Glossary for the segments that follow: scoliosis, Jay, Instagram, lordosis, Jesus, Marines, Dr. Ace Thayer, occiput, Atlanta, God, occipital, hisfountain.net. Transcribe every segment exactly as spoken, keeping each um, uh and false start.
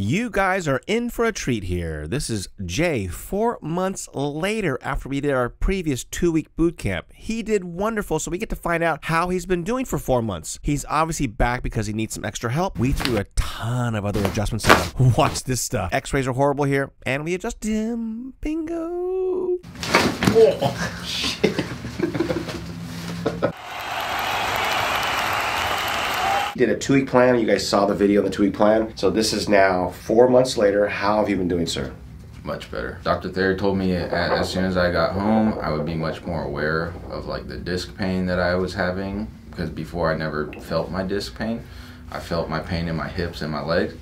You guys are in for a treat here. This is Jay, four months later after we did our previous two-week boot camp. He did wonderful, so we get to find out how he's been doing for four months. He's obviously back because he needs some extra help. We threw a ton of other adjustments at him. Watch this stuff. X-rays are horrible here, and we adjust him. Bingo. Oh, shit. Did a two-week plan. You guys saw the video on the two-week plan. So this is now four months later. How have you been doing, sir? Much better. Doctor Thayer told me as soon as I got home, I would be much more aware of like the disc pain that I was having, because before I never felt my disc pain. I felt my pain in my hips and my legs.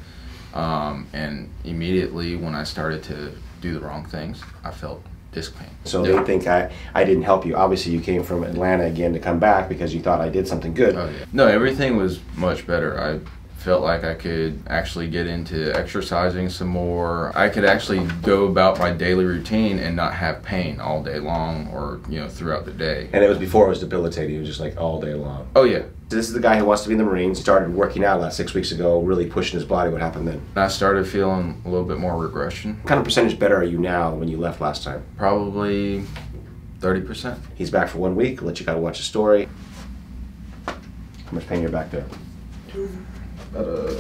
Um, and immediately when I started to do the wrong things, I felt disc pain. So yeah. They think I, I didn't help you. Obviously you came from Atlanta again to come back because you thought I did something good. Oh, yeah. No, everything was much better. I felt like I could actually get into exercising some more. I could actually go about my daily routine and not have pain all day long or, you know, throughout the day. And it was before it was debilitating. It was just like all day long. Oh, yeah. This is the guy who wants to be in the Marines. Started working out about six weeks ago, really pushing his body. What happened then? I started feeling a little bit more regression. What kind of percentage better are you now than when you left last time? Probably thirty percent. He's back for one week. Let you gotta watch the story. How much pain you're back there? About a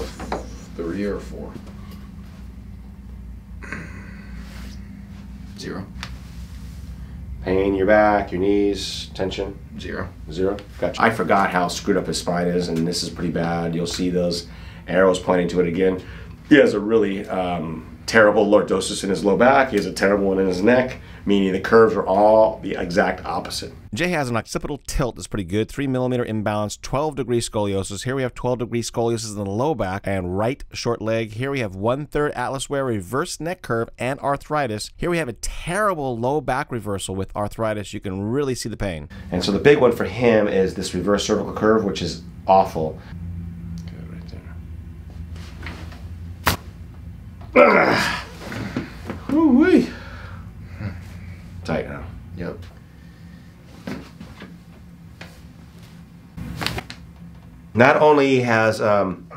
three or four. Zero. Pain, your back, your knees, tension? Zero. Zero? Gotcha. I forgot how screwed up his spine is, and this is pretty bad. You'll see those arrows pointing to it again. He has a really um, terrible lordosis in his low back. He has a terrible one in his neck, meaning the curves are all the exact opposite. Jay has an occipital tilt that's pretty good, three millimeter imbalance, twelve degree scoliosis. Here we have twelve degree scoliosis in the low back and right short leg. Here we have one third atlas wear, reverse neck curve, and arthritis. Here we have a terrible low back reversal with arthritis. You can really see the pain. And so the big one for him is this reverse cervical curve, which is awful. Good right there. Woo-wee. Tight now. Yep. Not only has um,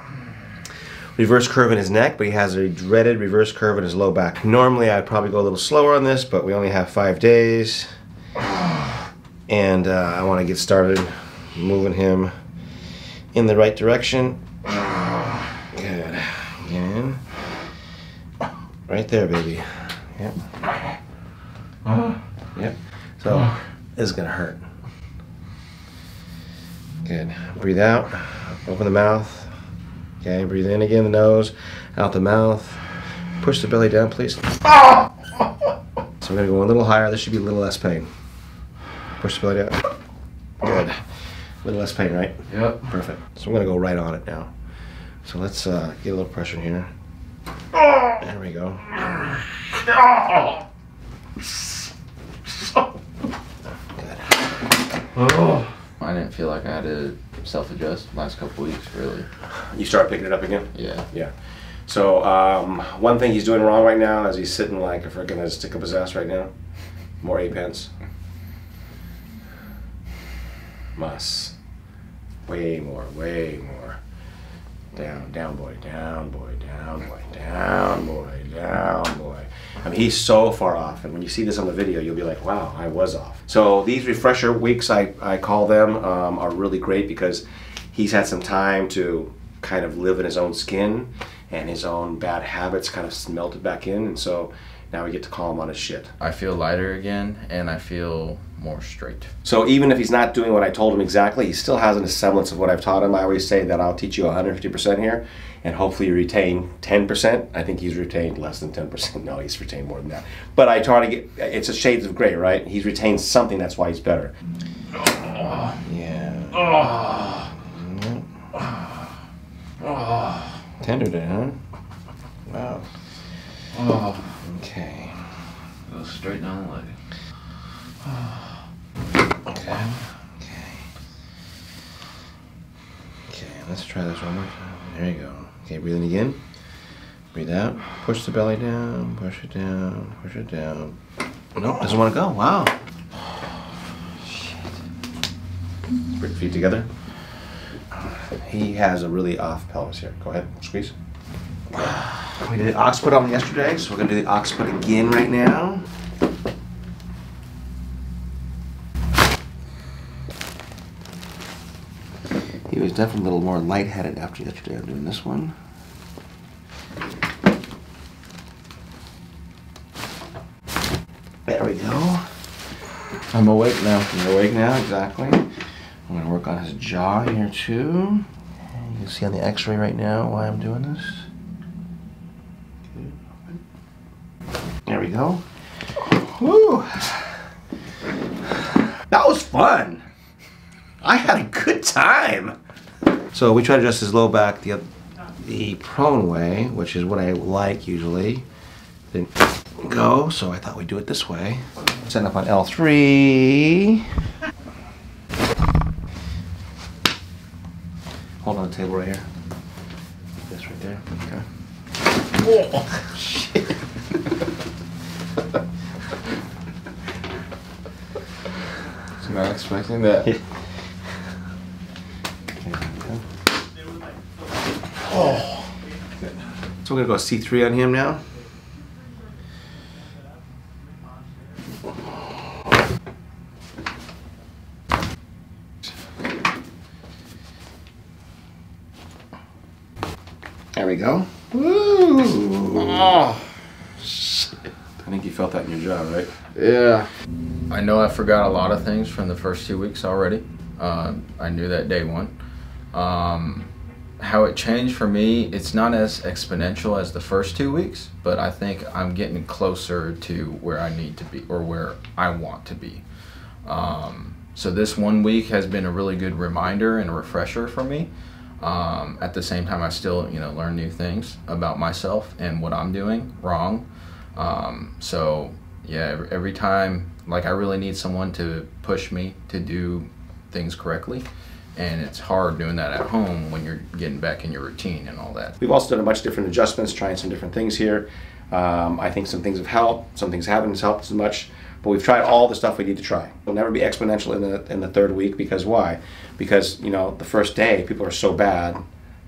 reverse curve in his neck, but he has a dreaded reverse curve in his low back. Normally, I'd probably go a little slower on this, but we only have five days. And uh, I want to get started moving him in the right direction. Good. Again. Right there, baby. Yep. Yep. So, this is going to hurt. Good. Breathe out. Open the mouth. Okay. Breathe in again. The nose. Out the mouth. Push the belly down, please. Ah! So we're gonna go a little higher. This should be a little less pain. Push the belly down. Good. A little less pain, right? Yep. Perfect. So we're gonna go right on it now. So let's uh, get a little pressure here. There we go. Good. I didn't feel like I had to self-adjust the last couple weeks, really. You start picking it up again? Yeah. Yeah. So, um, one thing he's doing wrong right now is he's sitting like a freaking stick up his ass right now. More eight pence. Mas. Way more, way more. Down, down boy, down boy, down boy, down boy, down boy. I mean, he's so far off, and when you see this on the video, you'll be like, wow, I was off. So these refresher weeks, I, I call them, um, are really great because he's had some time to kind of live in his own skin, and his own bad habits kind of melted back in, and so now we get to call him on his shit. I feel lighter again, and I feel more straight. So even if he's not doing what I told him exactly, he still has a semblance of what I've taught him. I always say that I'll teach you one hundred fifty percent here, and hopefully you retain ten percent. I think he's retained less than ten percent. No, he's retained more than that. But I try to get, it's a shades of gray, right? He's retained something, that's why he's better. Oh, yeah. Oh. Oh. Oh. Tender day, huh? Wow. Oh. Okay. Go straight down the leg. Okay. Okay. Okay, let's try this one more time. There you go. Okay, breathe in again. Breathe out. Push the belly down. Push it down. Push it down. Nope, doesn't want to go. Wow. Shit. Let's bring feet together. He has a really off pelvis here. Go ahead. Squeeze. Okay. We did the occiput on yesterday, so we're going to do the occiput again right now. He was definitely a little more lightheaded after yesterday. I'm doing this one. There we go. I'm awake now. You're awake now, exactly. I'm going to work on his jaw here too. You can see on the x-ray right now why I'm doing this. There we go. Woo! That was fun. I had a good time. So we try to adjust his low back the the prone way, which is what I like usually. Then go. So I thought we'd do it this way. Setting up on L three. Hold on the table right here. This right there. Okay. Oh shit. Not expecting that. Yeah. Oh. So we're gonna go C three on him now. There we go. Woo! Oh. I think you felt that in your jaw, right? Yeah. I know I forgot a lot of things from the first two weeks already. Uh, I knew that day one. Um, how it changed for me, it's not as exponential as the first two weeks, but I think I'm getting closer to where I need to be or where I want to be. Um, so this one week has been a really good reminder and a refresher for me. Um, at the same time, I still, you know, learn new things about myself and what I'm doing wrong. Um, so yeah, every time, like, I really need someone to push me to do things correctly, and it's hard doing that at home when you're getting back in your routine and all that. We've also done a bunch of different adjustments, trying some different things here. Um, I think some things have helped, some things haven't helped as much, but we've tried all the stuff we need to try. We'll never be exponential in the, in the third week, because why? Because, you know, the first day people are so bad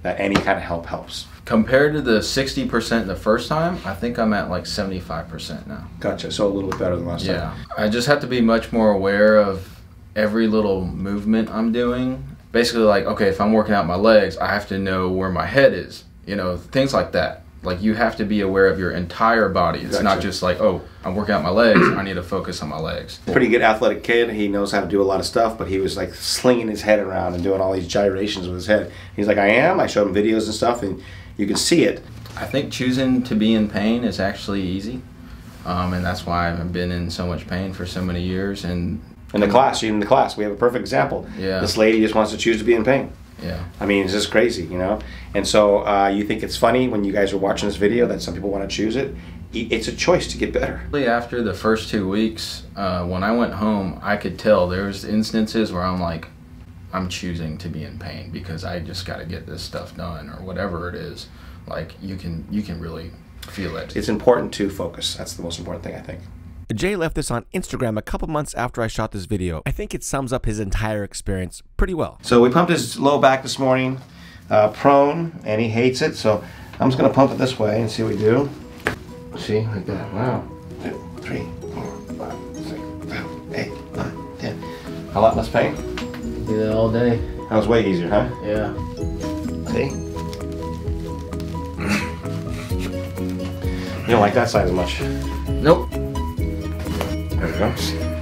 that any kind of help helps. Compared to the sixty percent the first time, I think I'm at like seventy-five percent now. Gotcha, so a little bit better than last yeah. time. Yeah, I just have to be much more aware of every little movement I'm doing. Basically, like, okay, if I'm working out my legs, I have to know where my head is, you know, things like that. Like, you have to be aware of your entire body. It's gotcha. Not just like, oh, I'm working out my legs, I need to focus on my legs. Pretty good athletic kid. He knows how to do a lot of stuff, but he was like slinging his head around and doing all these gyrations with his head. He's like, I am. I showed him videos and stuff, and you can see it. I think choosing to be in pain is actually easy, um, and that's why I've been in so much pain for so many years. And in the class, even in the class, we have a perfect example. Yeah. This lady just wants to choose to be in pain. Yeah. I mean, it's just crazy, you know? And so uh, you think it's funny when you guys are watching this video that some people want to choose it. It's a choice to get better. After the first two weeks, uh, when I went home, I could tell there was instances where I'm like, I'm choosing to be in pain because I just got to get this stuff done or whatever it is. Like, you can, you can really feel it. It's important to focus. That's the most important thing, I think. Jay left this on Instagram a couple months after I shot this video. I think it sums up his entire experience pretty well. So we pumped his low back this morning, uh, prone, and he hates it. So I'm just gonna pump it this way and see what we do. See, like that, wow. Two, three, four, five, six, seven, eight, nine, ten. A lot less pain? Do that all day. That was way easier, huh? Yeah. See? You don't like that side as much. Nope. There we go.